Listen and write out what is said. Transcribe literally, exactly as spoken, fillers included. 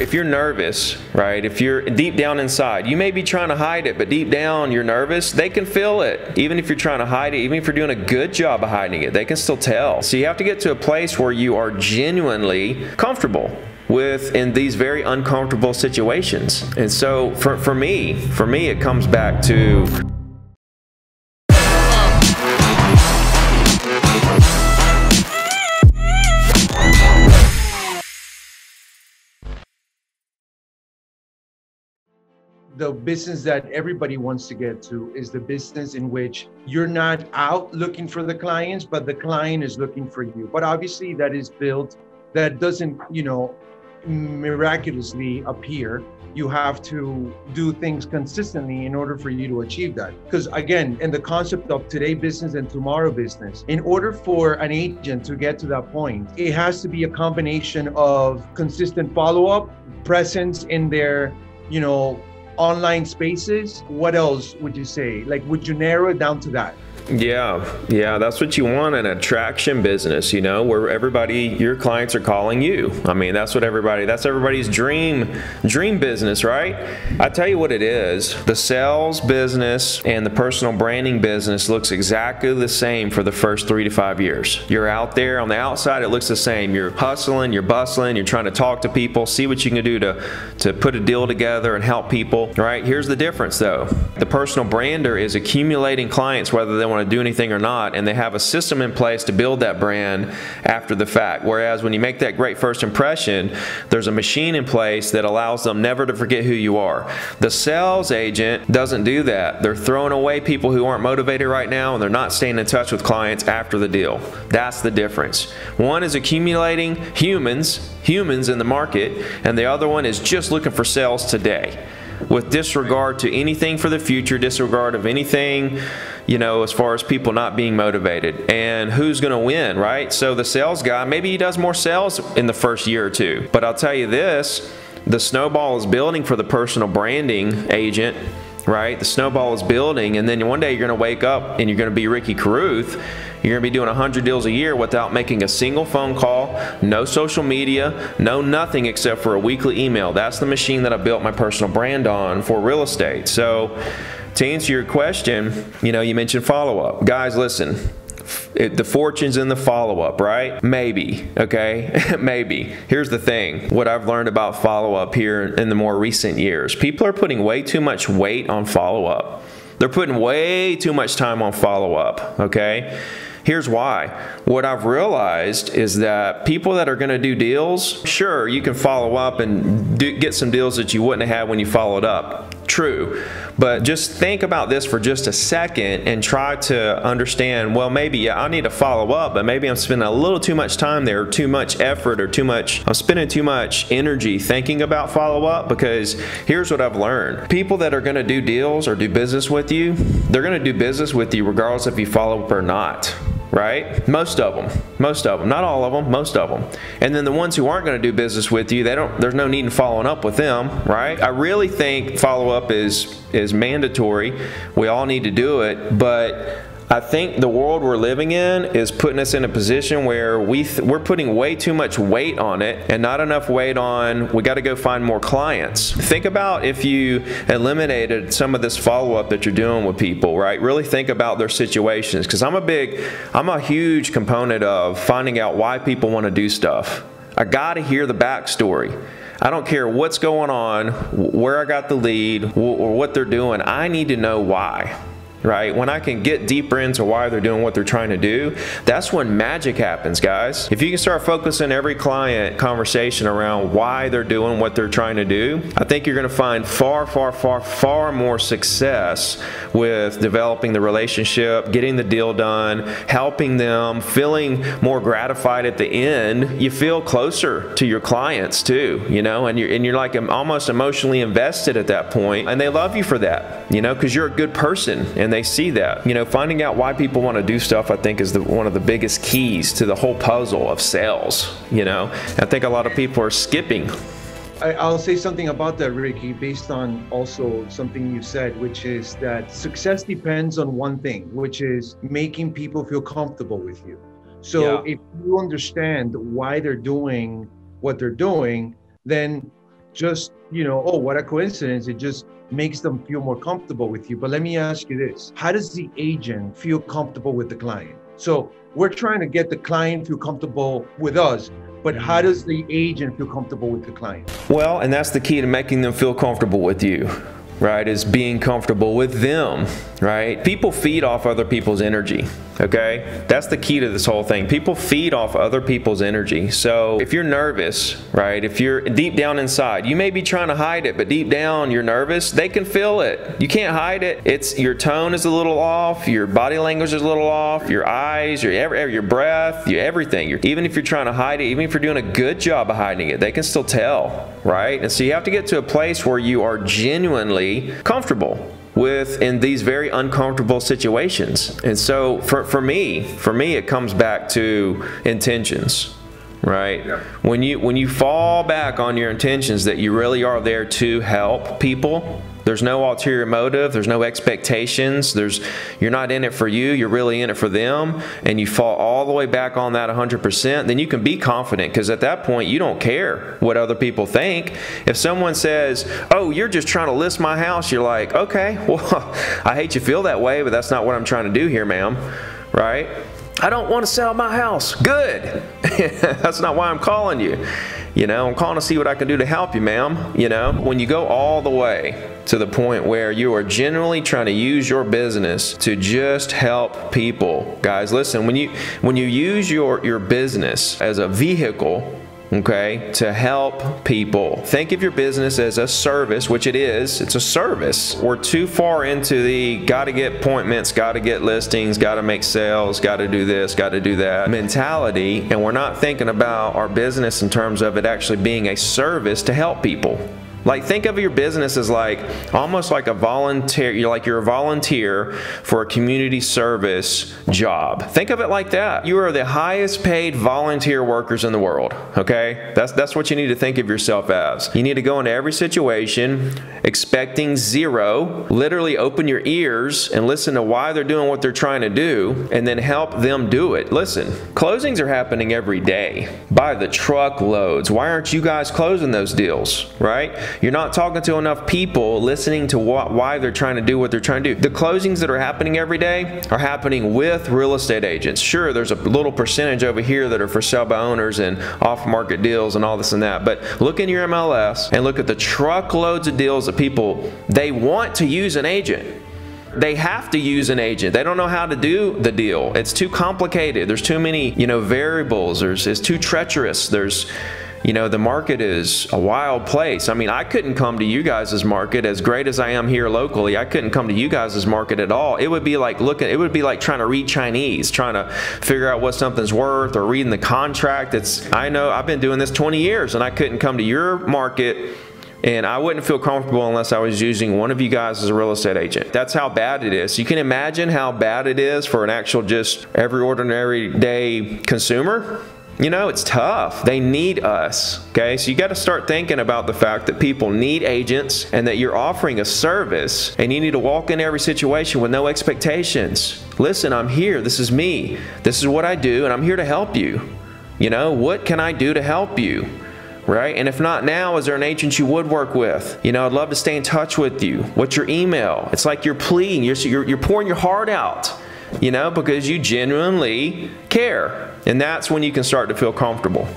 if you're nervous, right, if you're deep down inside, you may be trying to hide it, but deep down you're nervous, they can feel it. Even if you're trying to hide it, even if you're doing a good job of hiding it, they can still tell. So you have to get to a place where you are genuinely comfortable with in these very uncomfortable situations. And so for, for me, for me, it comes back to the business that everybody wants to get to is the business in which you're not out looking for the clients, but the client is looking for you. But obviously that is built, that doesn't, you know, miraculously appear. You have to do things consistently in order for you to achieve that. Because again, in the concept of today business and tomorrow business, in order for an agent to get to that point, it has to be a combination of consistent follow-up, presence in their, you know, online spaces. What else would you say? Like, would you narrow it down to that? Yeah, yeah, that's what you want in an attraction business, you know, where everybody, your clients are calling you. I mean, that's what everybody, that's everybody's dream, dream business, right? I tell you what it is, the sales business and the personal branding business looks exactly the same for the first three to five years. You're out there on the outside, it looks the same. You're hustling, you're bustling, you're trying to talk to people, see what you can do to, to put a deal together and help people, right? Here's the difference though. The personal brander is accumulating clients, whether they want want to do anything or not, and they have a system in place to build that brand after the fact. Whereas when you make that great first impression, there's a machine in place that allows them never to forget who you are. The sales agent doesn't do that. They're throwing away people who aren't motivated right now, and they're not staying in touch with clients after the deal. That's the difference. One is accumulating humans, humans in the market, and the other one is just looking for sales today, with disregard to anything for the future, disregard of anything, you know, as far as people not being motivated. And who's gonna win, right? So the sales guy, maybe he does more sales in the first year or two. But I'll tell you this, the snowball is building for the personal branding agent, right? The snowball is building, and then one day you're gonna wake up and you're gonna be Ricky Carruth. You're gonna be doing one hundred deals a year without making a single phone call, no social media, no nothing except for a weekly email. That's the machine that I built my personal brand on for real estate. So to answer your question, you know, you mentioned follow-up. Guys, listen. It, the fortune's in the follow-up, right? Maybe, okay? Maybe. Here's the thing. What I've learned about follow-up here in the more recent years, people are putting way too much weight on follow-up. They're putting way too much time on follow-up, okay? Here's why. What I've realized is that people that are gonna do deals, sure, you can follow up and do, get some deals that you wouldn't have had when you followed up. True, but just think about this for just a second and try to understand, well, maybe yeah, I need to follow up, but maybe I'm spending a little too much time there, too much effort, or too much, I'm spending too much energy thinking about follow up. Because here's what I've learned. People that are gonna do deals or do business with you, they're gonna do business with you regardless if you follow up or not. Right? Most of them, most of them, not all of them, most of them. And then the ones who aren't going to do business with you, they don't, there's no need in following up with them, right? I really think follow up is, is mandatory. We all need to do it, but I think the world we're living in is putting us in a position where we th we're putting way too much weight on it and not enough weight on, we got to go find more clients. Think about if you eliminated some of this follow-up that you're doing with people, right? Really think about their situations, because I'm a big, I'm a huge component of finding out why people want to do stuff. I got to hear the backstory. I don't care what's going on, where I got the lead, or what they're doing. I need to know why. Right? When I can get deeper into why they're doing what they're trying to do, that's when magic happens, guys. If you can start focusing every client conversation around why they're doing what they're trying to do, I think you're going to find far, far, far, far more success with developing the relationship, getting the deal done, helping them, feeling more gratified at the end. You feel closer to your clients too, you know, and you're, and you're like almost emotionally invested at that point, and they love you for that, you know, because you're a good person. And they see that, you know, finding out why people want to do stuff, I think is the, one of the biggest keys to the whole puzzle of sales. You know, I think a lot of people are skipping. I, I'll say something about that, Ricky, based on also something you said, which is that success depends on one thing, which is making people feel comfortable with you. So yeah. If you understand why they're doing what they're doing, then just, you know, oh, what a coincidence. It just makes them feel more comfortable with you. But let me ask you this. How does the agent feel comfortable with the client? So we're trying to get the client to feel comfortable with us, but how does the agent feel comfortable with the client? Well, and that's the key to making them feel comfortable with you, right? Is being comfortable with them, right? People feed off other people's energy, okay? That's the key to this whole thing. People feed off other people's energy. So if you're nervous, right? If you're deep down inside, you may be trying to hide it, but deep down you're nervous. They can feel it. You can't hide it. It's your tone is a little off, your body language is a little off, your eyes, your every, your breath, your everything. You're, even if you're trying to hide it, even if you're doing a good job of hiding it, they can still tell, right? And so you have to get to a place where you are genuinely comfortable with in these very uncomfortable situations. And so for, for me, for me, it comes back to intentions, right? Yeah. When you, when you fall back on your intentions that you really are there to help people, there's no ulterior motive, there's no expectations, there's, you're not in it for you, you're really in it for them, and you fall all the way back on that one hundred percent, then you can be confident, because at that point, you don't care what other people think. If someone says, oh, you're just trying to list my house, you're like, okay, well, I hate you feel that way, but that's not what I'm trying to do here, ma'am, right? I don't want to sell my house. Good. That's not why I'm calling you. You know, I'm calling to see what I can do to help you, ma'am. You know, when you go all the way to the point where you are generally trying to use your business to just help people. Guys, listen, when you when you use your, your business as a vehicle, okay, to help people. Think of your business as a service, which it is. It's a service. We're too far into the gotta get appointments, gotta get listings, gotta make sales, gotta do this, gotta do that mentality, and we're not thinking about our business in terms of it actually being a service to help people. Like, think of your business as like, almost like a volunteer, you're like you're a volunteer for a community service job. Think of it like that. You are the highest paid volunteer workers in the world, okay? That's, that's what you need to think of yourself as. You need to go into every situation expecting zero, literally open your ears and listen to why they're doing what they're trying to do, and then help them do it. Listen, closings are happening every day by the truckloads. Why aren't you guys closing those deals, right? You're not talking to enough people listening to what, why they're trying to do what they're trying to do. The closings that are happening every day are happening with real estate agents. Sure, there's a little percentage over here that are for sale by owners and off-market deals and all this and that, but look in your M L S and look at the truckloads of deals that people, they want to use an agent. They have to use an agent. They don't know how to do the deal. It's too complicated. There's too many, you know, variables. There's, it's too treacherous. There's, you know, the market is a wild place. I mean, I couldn't come to you guys' market, as great as I am here locally. I couldn't come to you guys' market at all. It would be like looking, it would be like trying to read Chinese, trying to figure out what something's worth or reading the contract. It's, I know I've been doing this twenty years and I couldn't come to your market and I wouldn't feel comfortable unless I was using one of you guys as a real estate agent. That's how bad it is. You can imagine how bad it is for an actual just every ordinary day consumer. You know, it's tough. They need us, okay? So you got to start thinking about the fact that people need agents and that you're offering a service, and you need to walk in every situation with no expectations. Listen, I'm here. This is me. This is what I do, and I'm here to help you. You know, what can I do to help you? Right? And if not now, is there an agent you would work with? You know, I'd love to stay in touch with you. What's your email? It's like you're pleading. You're, you're, you're pouring your heart out, you know, because you genuinely care. And that's when you can start to feel comfortable.